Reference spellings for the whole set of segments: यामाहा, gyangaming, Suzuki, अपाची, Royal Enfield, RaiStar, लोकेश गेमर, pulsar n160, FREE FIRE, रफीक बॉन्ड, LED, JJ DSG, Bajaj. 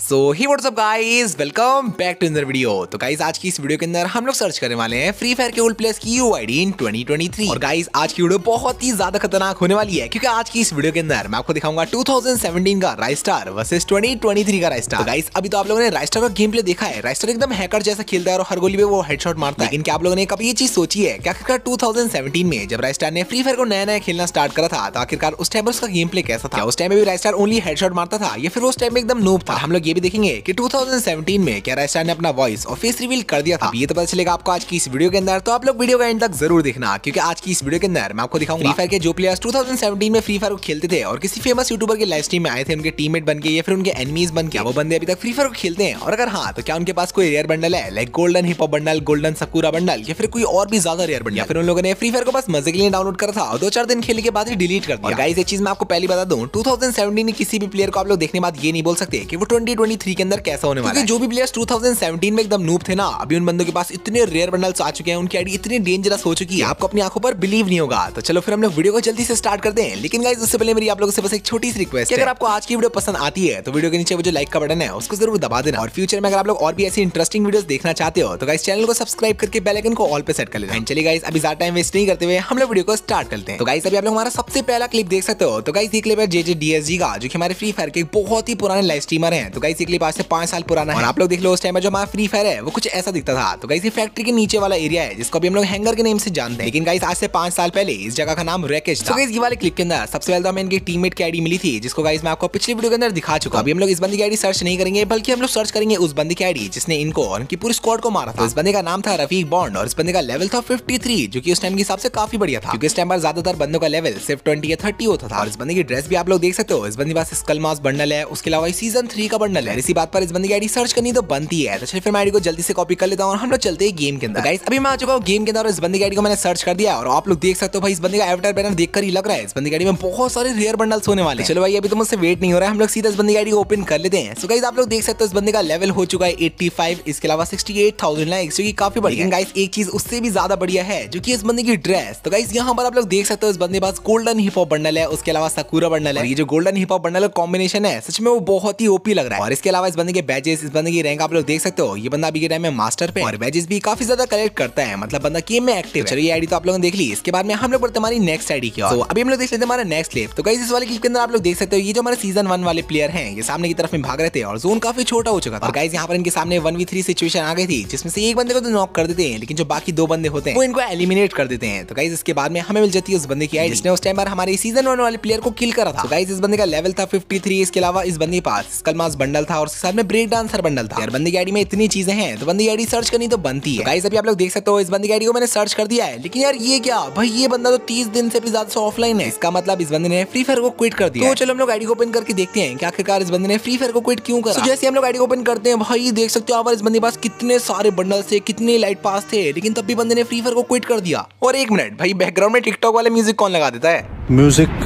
So hi what's up guys, welcome back to another video. तो guys आज की इस वीडियो के अंदर हम लोग सर्च करने वाले हैं फ्री फायर के ओल्ड प्लेयर्स की यूआईडी इन 2023। और गाइस आज की वीडियो बहुत ही ज्यादा खतरनाक होने वाली है, क्योंकि आज की इस वीडियो के अंदर मैं आपको दिखाऊंगा 2017 का राइस्टार वर्सेस 2023 का राइस्टार। तो गाइस अभी तो आप लोगों ने राइस्टार का गेम प्ले देखा है। राइस्टार एकदम हैकर जैसा खेलता है और हर गोली पे वो हेडशॉट मारता है। लेकिन क्या आप लोगों ने कभी ये चीज सोची है कि आखिरकार 2017 में जब राइस्टार ने फ्री फायर को नया नया खेलना स्टार्ट करा था तो आखिरकार उस टाइम पर उसका गेम प्ले कैसा था? उस टाइम में भी राइस्टार ओनली हेडशॉट मारता था या फिर उस टाइम में एकदम नूब था? हम लोग ये भी देखेंगे कि 2017 में क्या राइस्टार ने अपना वॉइस और फेस रिवील कर दिया था। ये तो पता चलेगा आपको आज की इस वीडियो के अंदर, तो आप लोग वीडियो का एंड तक जरूर देखना, क्योंकि आज की इस वीडियो के अंदर मैं आपको दिखाऊंगा फ्री फायर के जो प्लेयर्स 2017 में फ्री फायर को खेलते थे और किसी फेमस यूट्यूबर के लाइव स्ट्रीम में आए थे उनके टीममेट बन के या फिर उनके एनिमीज बन के, वो बंदे अभी तक फ्री फायर को खेलते हैं। और अगर हाँ तो क्या उनके पास कोई रेयर बंडल है like golden hip hop bundle, golden Sakura bundle या फिर कोई और भी ज्यादा रेयर बंडल? या फिर उन लोगों ने फ्री फायर को बस मजे के लिए डाउनलोड करा था और 2-4 दिन खेलने के बाद ही डिलीट कर दिया। गाइस ये चीज मैं आपको पहले बता दूं, 2017 में किसी भी प्लेयर को आप लोग देखने के बाद ये नहीं बोल सकते कि वो 2023 के अंदर कैसा होने वाला है। जो भी प्लेयर्स 2017 में एकदम नूब थे ना, अभी उन बंदों के पास इतने रेयर बंडल्स आ चुके हैं, उनकी आईडी इतनी डेंजरस हो चुकी है आपको अपनी आंखों पर बिलीव नहीं होगा। तो चलो फिर हम लोग वीडियो को जल्दी से स्टार्ट करते हैं। लेकिन गाइस उससे पहले मेरी आप लोगों से बस एक छोटी सी रिक्वेस्ट है, अगर आपको आज की वीडियो पसंद आती है तो वीडियो के नीचे वो जो लाइक का बटन है उसको जरूर दबा देना। और फ्यूचर में अगर आप लोग और भी ऐसी इंटरेस्टिंग वीडियोस देखना चाहते हो तो गाइस चैनल को सब्सक्राइब करके बेल आइकन को ऑल पे सेट कर लेना। चलिए गाइस अभी ज्यादा टाइम वेस्ट नहीं करते हुए हम लोग वीडियो को स्टार्ट करते हैं। तो गाइस अभी आप लोग हमारा सबसे पहला क्लिप देख सकते हो। तो गाइस ये क्लिप है जेजे डीएसजी का, जो कि हमारे फ्री फायर के बहुत ही पुराने लाइव स्ट्रीमर है। तो गाइस ये क्लिप आज से 5 साल पुराना है। और आप लोग देख लो उस टाइम में जो हमारा फ्री फायर है वो कुछ ऐसा दिखता था। तो गाइस ये फैक्ट्री के नीचे वाला एरिया है जिसको अभी हम लोग हैंगर के नेम से जानते हैं। लेकिन गाइस आज से 5 साल पहले इस जगह का नाम रैकेश था। तो गाइस ये वाले क्लिप के अंदर सबसे पहले तो हमें इनकी टीममेट की आईडी मिली थी, जिसको गाइस मैं आपको पिछले वीडियो के अंदर दिखा चुका। अभी हम लोग इस बंदे की आईडी सर्च नहीं करेंगे, बल्कि हम लोग सर्च करेंगे उस बंदे की आईडी जिसने इनको और इनकी पूरी स्क्वाड को मारा था। इस बंदे का नाम था रफीक बॉन्ड और इस बंदे का लेवल था 53, जो कि उस टाइम के हिसाब से काफी बढ़िया था, क्योंकि इस टाइम पर ज्यादातर बंदों का लेवल सिर्फ 20 या 30 होता था। और इस बंदे की ड्रेस भी आप लोग देख सकते हो, इस बंदे के पास स्कल मास्क बंडल है, उसके अलावा सीजन 3 का बंडल है। इसी बात पर इस बंदे की आईडी सर्च करनी तो बनती है। तो चलिए फिर मैं आईडी को जल्दी से कॉपी कर लेता हूं और हम लोग चलते हैं गेम के अंदर। गाइस अभी मैं आ चुका हूं गेम के अंदर और इस बंदे की आईडी को मैंने सर्च कर दिया। और आप लोग देख सकते हो भाई इस बंदे का एवटार बैनर देखकर ही लग रहा है इस बंदे की आईडी में बहुत सारे रेयर बंडल्स होने वाले हैं। चलो भाई अभी तो मुझसे वेट नहीं हो रहा है, हम लोग सीधा इस बंदे की आईडी को ओपन कर लेते हैं। सो गाइस आप लोग देख सकते हो इस बंदे का लेवल हो चुका है 85, इसके अलावा 68000 लाइक्स, जो कि काफी बढ़िया। लेकिन गाइस एक चीज उससे भी ज्यादा बढ़िया है, जो कि इस बंदे की ड्रेस। तो गाइस यहां पर आप लोग देख सकते हो इस बंदे के पास गोल्डन हिप हॉप बंडल है, उसके अलावा सकुरा बंडल है। ये जो गोल्डन हिप हॉप बंडल का कॉम्बिनेशन है सच में वो बहुत ही ओपी लग रहा है। और इसके अलावा इस बंदे के बैजेस, इस बंदे की रैंक आप लोग देख सकते हो। ये बंदा अभी के टाइम में मास्टर पे और बैजेस भी काफी ज्यादा कलेक्ट करता है, मतलब बंदा गेम में एक्टिव। चलिए ये आईडी तो आप लोगों ने देख ली, इसके बाद में हम लोग बढ़ते हमारी नेक्स्ट आईडी की। तो अभी हम लोग देख लेते हैं हमारा नेक्स्ट क्लिप। तो गाइस इस वाले क्लिप के अंदर आप लोग देख सकते हो ये जो हमारे सीजन 1 वाले प्लेयर हैं, ये सामने की तरफ में भाग रहे थे और जोन काफी छोटा हो चुका था। गाइस यहाँ पर इनके सामने 1v3 सिचुएशन आ गई थी, जिसमें से एक बंदे को तो नॉक कर देते हैं, लेकिन जो बाकी 2 बंदे होते हैं वो इनको एलिमिनेट कर देते हैं। तो गाइस इसके बाद में हमें मिल जाती है उस बंदे की आईडी जिसने उस टाइम पर हमारे सीजन 1 वाले प्लेयर को किल करा था। गाइस इस बंदे का लेवल था 53, इसके अलावा इस बंदे के पास स्कल मास्क बंडल था और उसके साथ में ब्रेक डांसर बंडल था। यार बंदे की आईडी में इतनी चीजें हैं तो बंदे की आईडी सर्च करनी तो बनती है। गाइस अभी आप लोग देख सकते हो इस बंदे की आईडी को मैंने सर्च कर दिया है, लेकिन यार ये क्या भाई, ये बंदा तो 30 दिन से भी ज्यादा ऑफलाइन है। इसका मतलब इस बंदे ने फ्री फायर को क्विट कर दिया। तो चलो हम लोग आईडी को ओपन करके देखते हैं कि आखिरकार इस बंदे ने फ्री फायर को क्विट क्यों करा। जैसे हम लोग आईडी को ओपन करते हैं, भाई देख सकते हो आप इस बंदे के पास कितने सारे बंडल थे, कितने लाइट पास थे, लेकिन तब भी बंदे ने फ्री फायर को क्विट कर दिया। और एक मिनट भाई, बैकग्राउंड में टिकटॉक वाले म्यूजिक कौन लगा देता है? म्यूजिक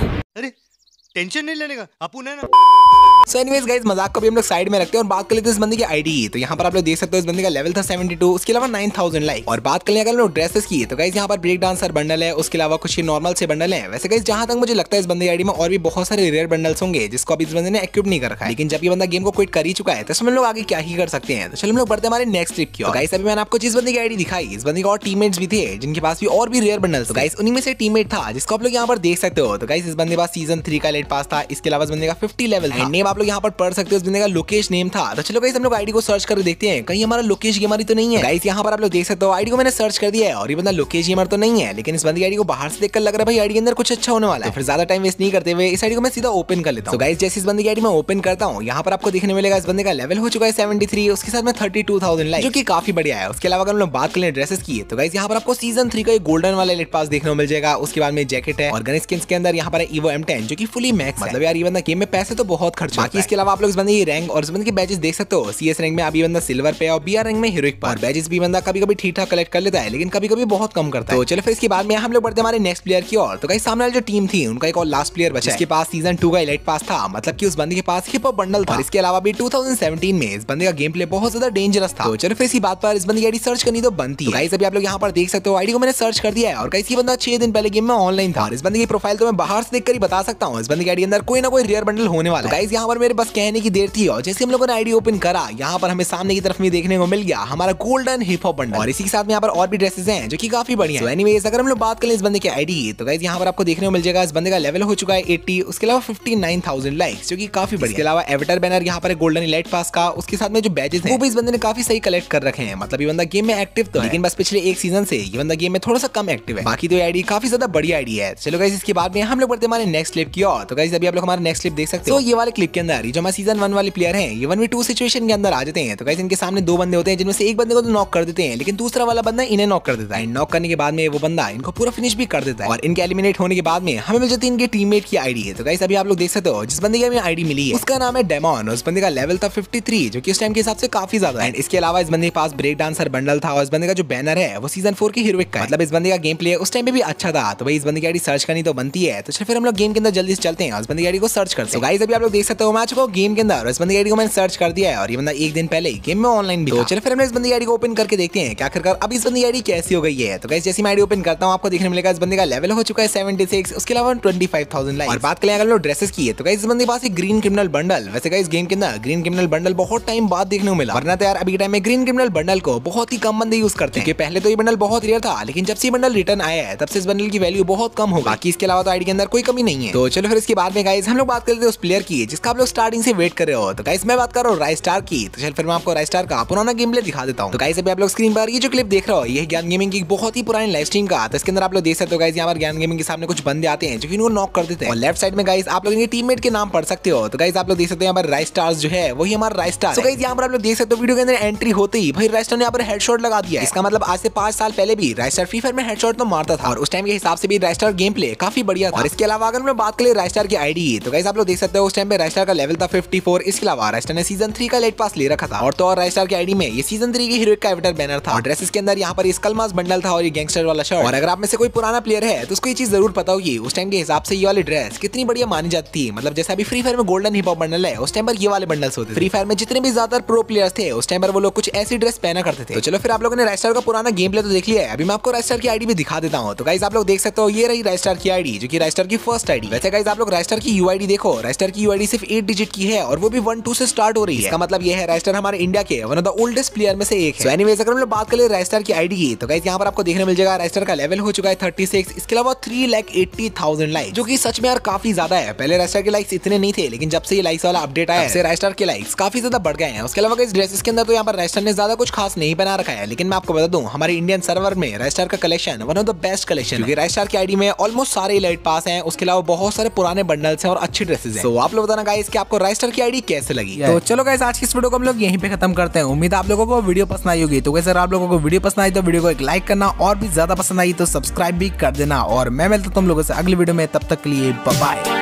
टेंशन नहीं लेने का अपुन है ना। सो एनीवेज गाइस मजाक को भी हम लोग साइड में रखते हैं और बात कर लेते हैं इस बंदे की आईडी। तो यहाँ पर आप लोग देख सकते हो इस बंदे का लेवल था 72, उसके अलावा 9000 लाइक। और बात कर लें अगर हम लोग ड्रेसेस की, तो गाइस यहाँ पर ब्रेक डांसर बंडल है, उसके अलावा कुछ नॉर्मल से बंडल है। वैसे गाइस जहाँ तक मुझे लगता है इस बंदे की आईडी में और भी बहुत सारे रेयर बंडल्स होंगे जिसको अभी इस बंदे ने एक्टिव नहीं कर रखा है। लेकिन जब ये बंदा गेम को क्विट कर ही चुका है तो इसमें हम लोग आगे क्या ही कर सकते हैं। तो चलो हम लोग बढ़ते हमारे नेक्स्ट क्लिप की। गाइस अभी मैंने आपको जिस बंदे की आईडी दिखाई, इस बंदे के और टीममेट्स भी थे जिनके पास भी और भी रेयर बंडल्स। गाइस उन्हीं में से टीममेट था जिसको आप लोग यहाँ पर देख सकते हो। तो गाइस इस बंदे के पास सीजन 3 का लेट पास था, इसके अलावा इस बंदे का 50 लेवल है। नेम आप लोग यहाँ पर पढ़ सकते हो, इस बंदे का लोकेश नेम था। तो चलो गाइस हम लोग आईडी को सर्च करके देखते हैं कहीं हमारा लोकेश गेमर तो नहीं है। गाइस यहाँ पर आप लोग देख सकते हो आईडी को मैंने सर्च कर दिया है और ये बंदा लोकेश गेमर तो नहीं है, लेकिन इस बंदे की आईडी को बाहर से देखकर लग रहा है भाई आईडी के अंदर कुछ अच्छा होने वाला है। तो फिर ज्यादा टाइम वेस्ट नहीं करते हुए इस आईडी को मैं सीधा ओपन कर लेता हूँ। गाइस जैसे इस बंदे की आईडी मैं ओपन करता हूँ, यहाँ पर आपको देखने मिलेगा इस बंदे का लेवल हो चुका है 73, उसके साथ में 32000 लाइक, जो कि काफी बढ़िया है। उसके अलावा अगर हम लोग बात करें ड्रेसेस की, तो गाइस यहाँ पर आपको सीजन 3 का गोल्डन वाला एलिट पास देखने को मिल जाएगा। उसके बाद में जैकेट है और गन स्किन्स के अंदर यहाँ पर इवो M10, जो कि फुली मैक्स। मतलब यार ये बंदा गेम में पैसे तो बहुत खर्च होता है। इसके अलावा आप लोग इस बंदे की रैंक और इस बंदे के बैजेस देख सकते हो। सीएस रैंक में अभी बंदा सिल्वर पे और बीआर रैंक में हीरोइक पर। बैजेस भी बंदा कभी-कभी ठीक ठाक कलेक्ट कर लेता है, लेकिन कभी-कभी बहुत कम करता है। तो चलो फिर इसके बाद में हम लोग बढ़ते हैं हमारे नेक्स्ट प्लेयर की ओर। तो गाइस सामने वाली जो टीम थी उनका एक और लास्ट प्लेयर बचा, इसके पास सीजन 2 का एलाइट पास था, मतलब कि उस बंदे के पास हिप हॉप बंडल था। इसके अलावा भी 2017 में इस बंदे का गेम प्ले बहुत ज्यादा डेंजरस था। तो चलो फिर इसी बात पर इस बंदे की आईडी सर्च करनी तो बनती है। गाइस अभी आप लोग यहाँ पर देख सकते हो आईडी को मैंने सर्च कर दिया है और गाइस ये बंदा 6 दिन पहले गेम में ऑनलाइन था। इस बंदे की प्रोफाइल तो मैं बाहर से देखकर ही बता सकता हूँ इस बंदे की आईडी के अंदर कोई ना कोई रेयर बंडल होने वाला है। गाइस यहाँ और मेरे बस कहने की देर थी। और जैसे हम लोगों ने आईडी ओपन करा, यहाँ पर हमें सामने की तरफ में देखने को मिल गया हमारा गोल्डन हिप हॉप बंडल, और इसी के साथ में यहाँ पर और भी ड्रेसेस हैं जो कि काफी बढ़िया है। एनीवेज अगर हम लोग बात करें इस बंदे की आईडी की, तो गाइस यहाँ पर आपको देखने को मिल जाएगा इस बंदे का लेवल हो चुका है 80, उसके अलावा 59,000 लाइक्स जो कि काफी बढ़िया। इसके अलावा एविटर बैनर यहाँ पर गोल्डन इलाइट पास का, उसके साथ में जो बैजेस है वो भी इस बंदे ने काफी सही कलेक्ट कर रखे हैं। मतलब ये बंदा गेम में एक्टिव तो है, लेकिन बस पिछले एक सीजन से ये बंदा गेम में थोड़ा सा कम एक्टिव है। बाकी तो ये आईडी काफी ज्यादा बढ़िया आईडी है। चलो गाइस इसके बाद में हम लोग बढ़ते हमारे नेक्स्ट क्लिप की ओर। तो गाइस अभी आप लोग हमारा नेक्स्ट क्लिप देख सकते हो। ये वाले क्लिप के अंदर जो हमारे सीजन 1 वाले प्लेयर हैं ये 1v2 सिचुएशन के अंदर आ जाते हैं। तो गाइस इनके सामने दो बंदे होते हैं, जिनमें से एक बंदे को तो नॉक कर देते हैं, लेकिन दूसरा वाला बंदा इन्हें नॉक कर देता है। नॉक करने के बाद में वो बंदा इनको पूरा फिनिश भी कर देता है। और इनके एलिमिनेट होने के बाद में हमें मिल जाती है इनके टीममेट की आईडी है। तो गाइस अभी आप लोग देख सकते हो जिस बंदे की हमें आईडी मिली है उसका नाम है डेमॉन, और उस बंदे का लेवल था 53 जो कि उस टाइम के हिसाब से काफी ज्यादा। एंड इसके अलावा इस बंदे के पास ब्रेक डांसर बंडल था, और इस बंदे का जो बैनर है वो सीजन 4 के हीरोइक का। मतलब इस बंदे का गेम प्ले उस टाइम पे भी अच्छा था। तो भाई इस बंदे की आईडी सर्च करनी तो बनती है। तो फिर हम लोग गेम के अंदर जल्दी से चलते हैं, इस बंदे की आईडी को सर्च करते हैं। गाइस अभी आप लोग देख सकते हो मैं आ चुका हूं गेम के अंदर, इस बंदे की आईडी को मैंने सर्च कर दिया है, और ये बंदा एक दिन पहले गेम में ऑनलाइन भी था। चलो फिर हम इस बंदे की आईडी को ओपन करके देखते हैं क्या आखिरकार अब इस बंदे की आईडी कैसी हो गई है। तो गाइस जैसे मैं आईडी ओपन करता हूं आपको देखने मिलेगा इस बंदे का लेवल हो चुका है 76, उसके अलावा 25,000 लाइक्स। और बात करें अगर ड्रेसेस की है, तो गाइस इस बंदे के पास एक ग्रीन क्रिमिनल बंडल। वैसे गाइस गेम के अंदर ग्रीन क्रिमिनल बंडल बहुत टाइम बाद देखने को मिला, वरना तो यार अभी के टाइम में ग्रीन क्रिमिनल बंडल को बहुत ही कम बंदे यूज करते हैं। पहले तो ये बंडल बहुत रेयर था, लेकिन जब से बंडल रिटर्न आया है तब से इस बंडल की वैल्यू बहुत कम होगा। बाकी इसके अलावा तो आईडी के अंदर कोई कमी नहीं है। तो चलो फिर इसके बाद में गाइस हम लोग बात करते हैं उस प्लेयर की जिसका आप लोग स्टार्टिंग से वेट कर रहे हो। तो गाइस मैं बात कर रहा हूँ RaiStar की। तो चलो फिर मैं आपको RaiStar का पुराना गेम प्ले दिखा देता हूँ। तो गाइस अभी आप लोग स्क्रीन पर ये जो क्लिप देख रहे हो ये ज्ञान गेमिंग की बहुत ही पुरानी लाइव स्ट्रीम का। तो इसके अंदर आप लोग देख सकते हो गाइस यहाँ पर ज्ञान गेमिंग के सामने कुछ बंदे आते हैं जो कि इनको नॉक कर देते हैं, और लेफ्ट साइड में गाइस आप लोग इनके टीममेट के नाम पढ़ सकते हो। तो गाइस आप लोग देख सकते हो यहाँ पर RaiStar जो है वही हमारा RaiStar। तो गाइस यहाँ पर आप लोग देख सकते हो वीडियो के अंदर एंट्री होते ही भाई RaiStar ने यहाँ पर हेडशॉट लगा दिया। इसका मतलब आज से 5 साल पहले भी RaiStar फ्री फायर में हेडशॉट तो मारता था, और उस टाइम के हिसाब से भी RaiStar गेम प्ले काफी बढ़िया था। और इसके अलावा अगर मैं बात करें RaiStar की आईडी, तो गाइस आप लोग देख सकते हो उस टाइम पे RaiStar का लेवल था 54। इसके अलावा RaiStar ने सीजन 3 का लेट पास ले रखा था, और तो और RaiStar की आईडी में ये सीजन 3 के हीरोइक का एविटर बैनर था, और ड्रेसेस के अंदर यहाँ पर स्कलमास बंडल था और ये गैंगस्टर वाला शर्ट। और अगर आप में से कोई पुराना प्लेयर है तो उसको ये चीज जरूर पता होगी उस टाइम के हिसाब से ये वाली ड्रेस कितनी बढ़िया मानी जाती थी। मतलब जैसे अभी फ्री फायर में गोल्डन हिप हॉप बंडल है, उस टाइम पर ये वाले बंडल्स होते थे। फ्री फायर में जितने भी ज्यादातर प्रो प्लेयर्स थे उस टाइम पर वो लोग कुछ ऐसी ड्रेस पहना करते थे। तो चलो फिर आप लोगों ने RaiStar का पुराना गेम प्ले तो देख लिया है, अभी मैं आपको RaiStar की आईडी भी दिखा देता हूँ। तो गाइस आप लोग देख सकते हो ये रही RaiStar की आईडी जो कि RaiStar की फर्स्ट आईडी। वैसे गाइस आप लोग RaiStar की यूआईडी देखो, RaiStar की यूआईडी सिर्फ 8 डिजिट की है, और वो भी 1-2 से स्टार्ट हो रही है। इसका मतलब ये है RaiStar हमारे इंडिया के one of the oldest player में से एक है। एनीवेज अगर हम लोग बात कर ले RaiStar की आईडी की, तो गाइस यहां पर आपको देखने मिल जाएगा RaiStar का लेवल हो चुका है 36, इसके अलावा 3,80,000 लाइक जो कि सच में यार काफी ज्यादा है। पहले RaiStar के लाइक्स इतने नहीं थे, लेकिन जब से ये लाइक्स वाला अपडेट आया है RaiStar के लाइक्स काफी ज्यादा बढ़ गए हैं। उसके अलावा गाइस ड्रेसेस के अंदर तो यहां पर RaiStar ने ज्यादा कुछ खास नहीं बना रखा है, लेकिन मैं आपको बता दूं हमारे इंडियन सर्वर में RaiStar का collection one of the best collection है। RaiStar की आईडी में ऑलमोस्ट सारे इलाइट पास हैं, उसके अलावा बहुत सारे पुराने बंडल्स हैं और अच्छी ड्रेसेस हैं। तो आप लोग बताना गाइस कि आपको RaiStar की आईडी कैसे लगी। तो चलो गाइस आज की इस वीडियो को हम लोग यहीं पे खत्म करते हैं। उम्मीद है आप लोगों को वीडियो पसंद आई होगी। तो गाइस अगर आप लोगों को वीडियो पसंद आई तो वीडियो को एक लाइक करना, और भी ज्यादा पसंद आई तो सब्सक्राइब भी कर देना। और मैं मिलता हूं तुम लोगों से अगली वीडियो में, तब तक के लिए बाय बाय।